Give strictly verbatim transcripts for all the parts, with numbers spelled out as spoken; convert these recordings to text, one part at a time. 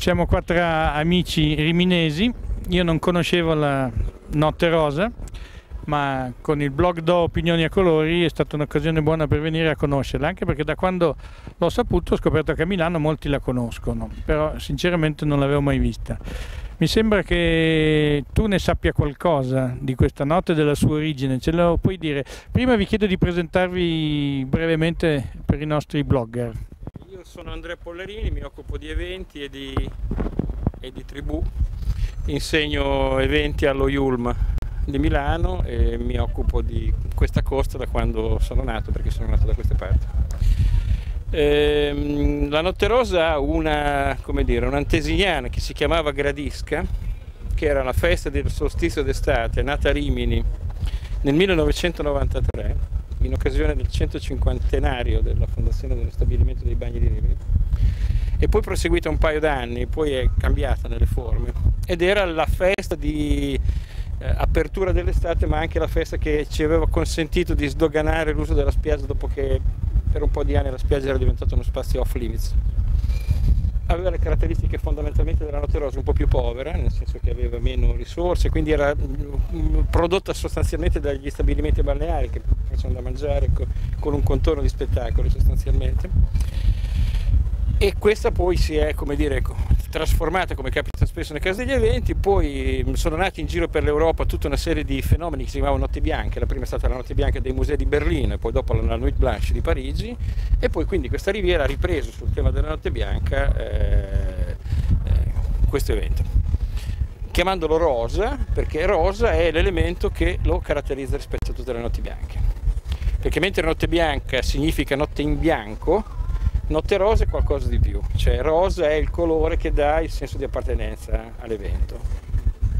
Siamo qua tra amici riminesi. Io non conoscevo la Notte Rosa, ma con il blog Do Opinioni a Colori è stata un'occasione buona per venire a conoscerla, anche perché da quando l'ho saputo ho scoperto che a Milano molti la conoscono, però sinceramente non l'avevo mai vista. Mi sembra che tu ne sappia qualcosa di questa notte e della sua origine, ce lo puoi dire. Prima vi chiedo di presentarvi brevemente per i nostri blogger. Io sono Andrea Pollarini, mi occupo di eventi e di, e di tribù, insegno eventi allo I U L M di Milano e mi occupo di questa costa da quando sono nato, perché sono nato da queste parti. Ehm, la Notte Rosa ha una, come dire, un'antesignana che si chiamava Gradisca, che era la festa del solstizio d'estate, nata a Rimini nel millenovecentonovantatré, in occasione del centocinquantenario della fondazione dello stabilimento dei bagni di Rimini, e poi proseguita un paio d'anni, poi è cambiata nelle forme, ed era la festa di Eh, apertura dell'estate, ma anche la festa che ci aveva consentito di sdoganare l'uso della spiaggia, dopo che per un po' di anni la spiaggia era diventata uno spazio off limits. Aveva le caratteristiche fondamentalmente della Notte Rosa, un po' più povera, nel senso che aveva meno risorse, quindi era prodotta sostanzialmente dagli stabilimenti balneari che facevano da mangiare con un contorno di spettacoli sostanzialmente, e questa poi si è, come dire, trasformata, come capita spesso nel caso degli eventi. Poi sono nati in giro per l'Europa tutta una serie di fenomeni che si chiamavano notti bianche. La prima è stata la notte bianca dei musei di Berlino, e poi dopo la Nuit Blanche di Parigi, e poi quindi questa riviera ha ripreso sul tema della notte bianca eh, eh, questo evento, chiamandolo rosa perché rosa è l'elemento che lo caratterizza rispetto a tutte le notti bianche, perché mentre notte bianca significa notte in bianco, Notte Rosa è qualcosa di più, cioè rosa è il colore che dà il senso di appartenenza all'evento,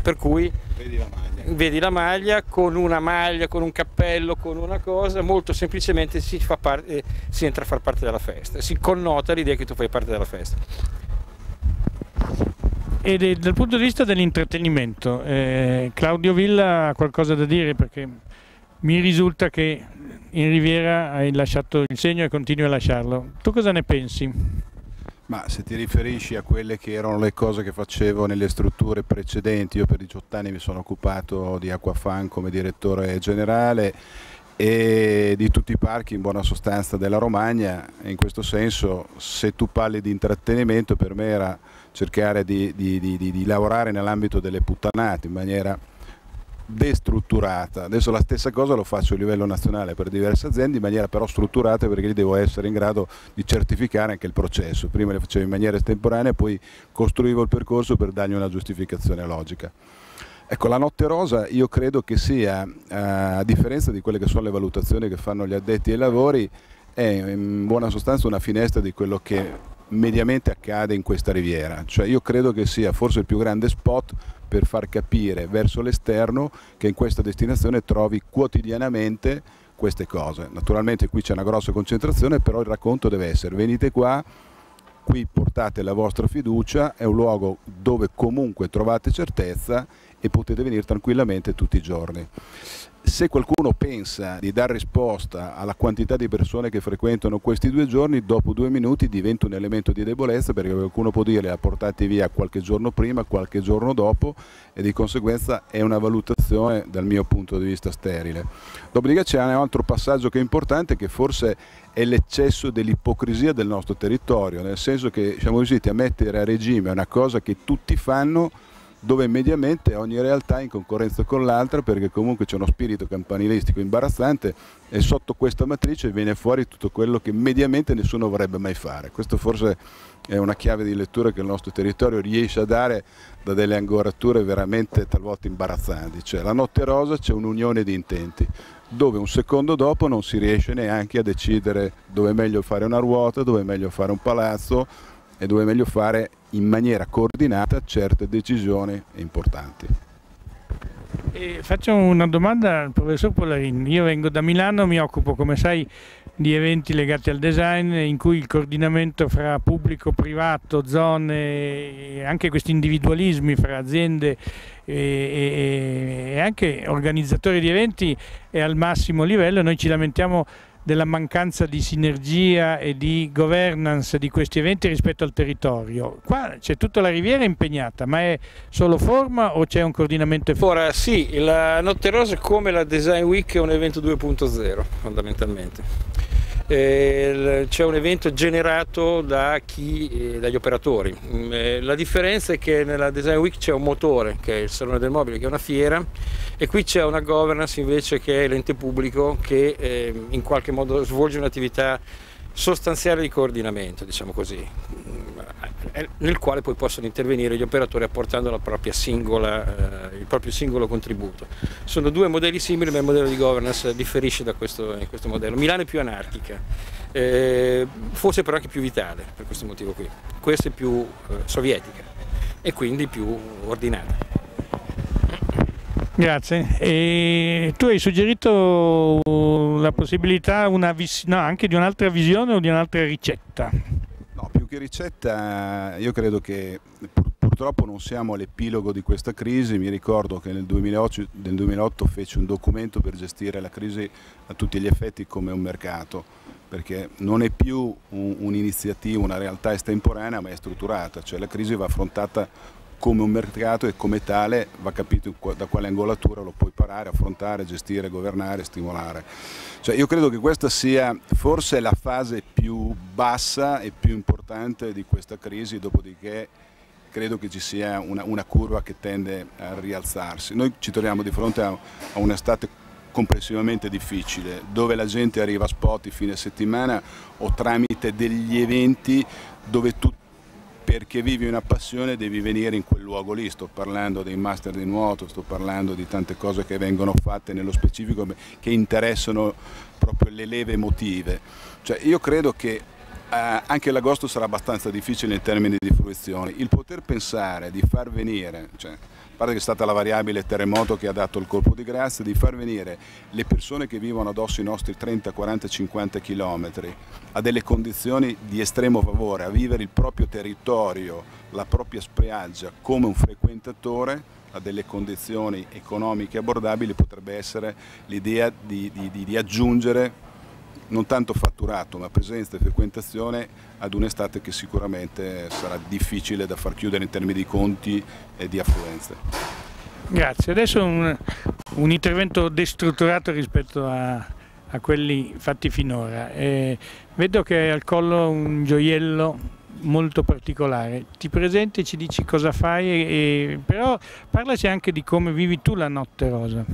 per cui vedi la maglia, vedi la maglia con una maglia, con un cappello, con una cosa, molto semplicemente si, fa parte, si entra a far parte della festa, si connota l'idea che tu fai parte della festa. E dal punto di vista dell'intrattenimento, eh, Claudio Villa ha qualcosa da dire, perché mi risulta che in Riviera hai lasciato il segno e continui a lasciarlo. Tu cosa ne pensi? Ma se ti riferisci a quelle che erano le cose che facevo nelle strutture precedenti, io per diciotto anni mi sono occupato di Acquafan come direttore generale e di tutti i parchi in buona sostanza della Romagna. In questo senso, se tu parli di intrattenimento, per me era cercare di, di, di, di, di lavorare nell'ambito delle puttanate in maniera destrutturata. Adesso la stessa cosa lo faccio a livello nazionale per diverse aziende, in maniera però strutturata, perché lì devo essere in grado di certificare anche il processo. Prima le facevo in maniera estemporanea, poi costruivo il percorso per dargli una giustificazione logica. Ecco, la Notte Rosa io credo che sia, a differenza di quelle che sono le valutazioni che fanno gli addetti ai lavori, è in buona sostanza una finestra di quello che mediamente accade in questa riviera. Cioè, io credo che sia forse il più grande spot per far capire verso l'esterno che in questa destinazione trovi quotidianamente queste cose. Naturalmente qui c'è una grossa concentrazione, però il racconto deve essere: venite qua, qui portate la vostra fiducia, è un luogo dove comunque trovate certezza e potete venire tranquillamente tutti i giorni. Se qualcuno pensa di dar risposta alla quantità di persone che frequentano questi due giorni, dopo due minuti diventa un elemento di debolezza, perché qualcuno può dire: la portate via qualche giorno prima, qualche giorno dopo, e di conseguenza è una valutazione dal mio punto di vista sterile. Dopodiché c'è un altro passaggio che è importante, che forse è l'eccesso dell'ipocrisia del nostro territorio, nel senso che siamo riusciti a mettere a regime una cosa che tutti fanno, dove mediamente ogni realtà è in concorrenza con l'altra, perché comunque c'è uno spirito campanilistico imbarazzante, e sotto questa matrice viene fuori tutto quello che mediamente nessuno vorrebbe mai fare. Questo forse è una chiave di lettura che il nostro territorio riesce a dare, da delle angorature veramente talvolta imbarazzanti. Cioè, la Notte Rosa c'è un'unione di intenti, dove un secondo dopo non si riesce neanche a decidere dove è meglio fare una ruota, dove è meglio fare un palazzo, e dove è meglio fare in maniera coordinata certe decisioni importanti. E faccio una domanda al professor Pollarini. Io vengo da Milano, mi occupo, come sai, di eventi legati al design, in cui il coordinamento fra pubblico, privato, zone, e anche questi individualismi fra aziende e, e, e anche organizzatori di eventi è al massimo livello. Noi ci lamentiamo della mancanza di sinergia e di governance di questi eventi rispetto al territorio. Qua c'è tutta la Riviera impegnata, ma è solo forma o c'è un coordinamento effettivo? Ora sì, la Notte Rosa è come la Design Week, è un evento due punto zero fondamentalmente. C'è un evento generato da chi, dagli operatori. La differenza è che nella Design Week c'è un motore, che è il Salone del Mobile, che è una fiera, e qui c'è una governance invece che è l'ente pubblico, che in qualche modo svolge un'attività sostanziale di coordinamento, diciamo così, nel quale poi possono intervenire gli operatori apportando la propria singola, eh, il proprio singolo contributo. Sono due modelli simili, ma il modello di governance differisce da questo, questo modello. Milano è più anarchica, eh, forse però anche più vitale per questo motivo qui. Questa è più eh, sovietica e quindi più ordinata. Grazie. E tu hai suggerito la possibilità una vis- no, anche di un'altra visione o di un'altra ricetta? Che ricetta, io credo che purtroppo non siamo all'epilogo di questa crisi. Mi ricordo che nel duemilaotto, nel duemilaotto feci un documento per gestire la crisi a tutti gli effetti come un mercato, perché non è più un'iniziativa, una realtà estemporanea, ma è strutturata, cioè la crisi va affrontata come un mercato e come tale va capito da quale angolatura lo puoi parare, affrontare, gestire, governare, stimolare. Cioè io credo che questa sia forse la fase più bassa e più importante di questa crisi, dopodiché credo che ci sia una, una curva che tende a rialzarsi. Noi ci troviamo di fronte a, a un'estate comprensivamente difficile, dove la gente arriva a spot il fine settimana o tramite degli eventi dove tutti, perché vivi una passione, devi venire in quel luogo lì. Sto parlando dei master di nuoto, sto parlando di tante cose che vengono fatte nello specifico che interessano proprio le leve emotive. Cioè io credo che eh, anche l'agosto sarà abbastanza difficile in termini di fruizione. Il poter pensare di far venire, cioè, a parte che è stata la variabile terremoto che ha dato il colpo di grazia, di far venire le persone che vivono addosso i nostri trenta, quaranta, cinquanta chilometri a delle condizioni di estremo favore, a vivere il proprio territorio, la propria spiaggia come un frequentatore a delle condizioni economiche abbordabili, potrebbe essere l'idea di, di, di, di aggiungere non tanto fatturato ma presenza e frequentazione ad un'estate che sicuramente sarà difficile da far chiudere in termini di conti e di affluenze. Grazie, adesso un, un intervento destrutturato rispetto a... a quelli fatti finora. Eh, vedo che hai al collo un gioiello molto particolare, ti presenti, ci dici cosa fai, e, e, però parlaci anche di come vivi tu la Notte Rosa.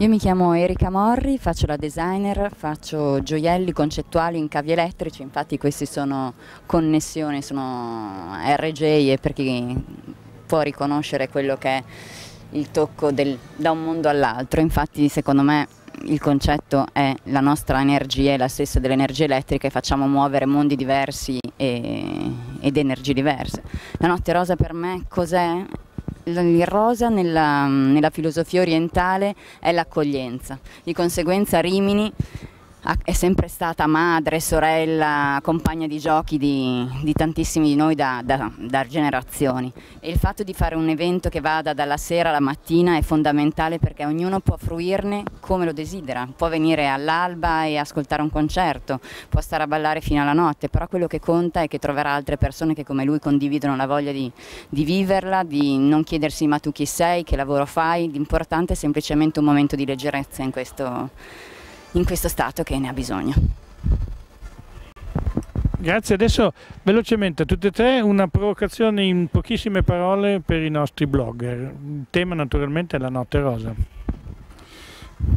Io mi chiamo Erika Morri, faccio la designer, faccio gioielli concettuali in cavi elettrici, infatti questi sono connessioni, sono R J, e per chi può riconoscere quello che è il tocco del, da un mondo all'altro. Infatti secondo me il concetto è la nostra energia è la stessa dell'energia elettrica e facciamo muovere mondi diversi e, ed energie diverse. La Notte Rosa per me cos'è? Il rosa nella, nella filosofia orientale è l'accoglienza, di conseguenza Rimini è sempre stata madre, sorella, compagna di giochi di, di tantissimi di noi da, da, da generazioni, e il fatto di fare un evento che vada dalla sera alla mattina è fondamentale, perché ognuno può fruirne come lo desidera, può venire all'alba e ascoltare un concerto, può stare a ballare fino alla notte, però quello che conta è che troverà altre persone che come lui condividono la voglia di, di viverla, di non chiedersi ma tu chi sei, che lavoro fai. L'importante è semplicemente un momento di leggerezza in questo in questo stato che ne ha bisogno. Grazie, adesso velocemente a tutte e tre una provocazione in pochissime parole per i nostri blogger. Il tema naturalmente è la Notte Rosa.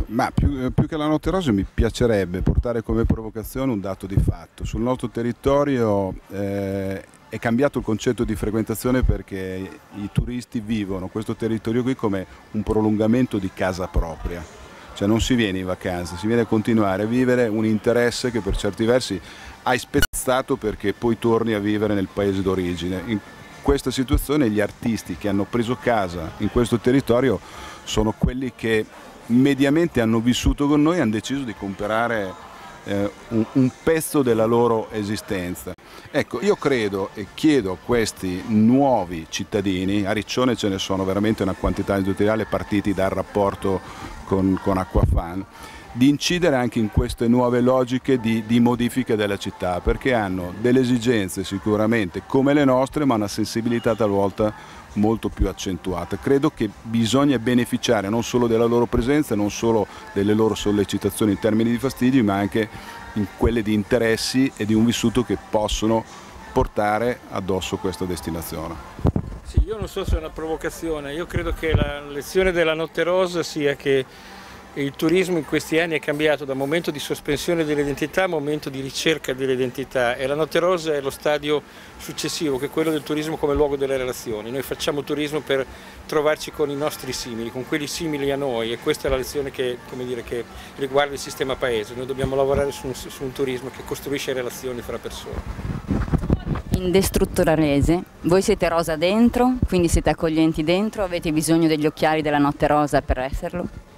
Ma più, più che la Notte Rosa mi piacerebbe portare come provocazione un dato di fatto. Sul nostro territorio eh, è cambiato il concetto di frequentazione, perché i turisti vivono questo territorio qui come un prolungamento di casa propria. Cioè non si viene in vacanza, si viene a continuare a vivere un interesse che per certi versi hai spezzato, perché poi torni a vivere nel paese d'origine. In questa situazione gli artisti che hanno preso casa in questo territorio sono quelli che mediamente hanno vissuto con noi e hanno deciso di comprare eh, un, un pezzo della loro esistenza. Ecco, io credo e chiedo a questi nuovi cittadini, a Riccione ce ne sono veramente una quantità industriale partiti dal rapporto con, con Acquafan, di incidere anche in queste nuove logiche di, di modifiche della città, perché hanno delle esigenze sicuramente come le nostre, ma una sensibilità talvolta molto più accentuata. Credo che bisogna beneficiare non solo della loro presenza, non solo delle loro sollecitazioni in termini di fastidi, ma anche in quelle di interessi e di un vissuto che possono portare addosso questa destinazione. Sì, io non so se è una provocazione, io credo che la lezione della Notte Rosa sia che il turismo in questi anni è cambiato da momento di sospensione dell'identità a momento di ricerca dell'identità, e la Notte Rosa è lo stadio successivo, che è quello del turismo come luogo delle relazioni. Noi facciamo turismo per trovarci con i nostri simili, con quelli simili a noi, e questa è la lezione che, come dire, che riguarda il sistema paese. Noi dobbiamo lavorare su un, su un turismo che costruisce relazioni fra persone. In destrutturalese, voi siete rosa dentro, quindi siete accoglienti dentro, avete bisogno degli occhiali della Notte Rosa per esserlo?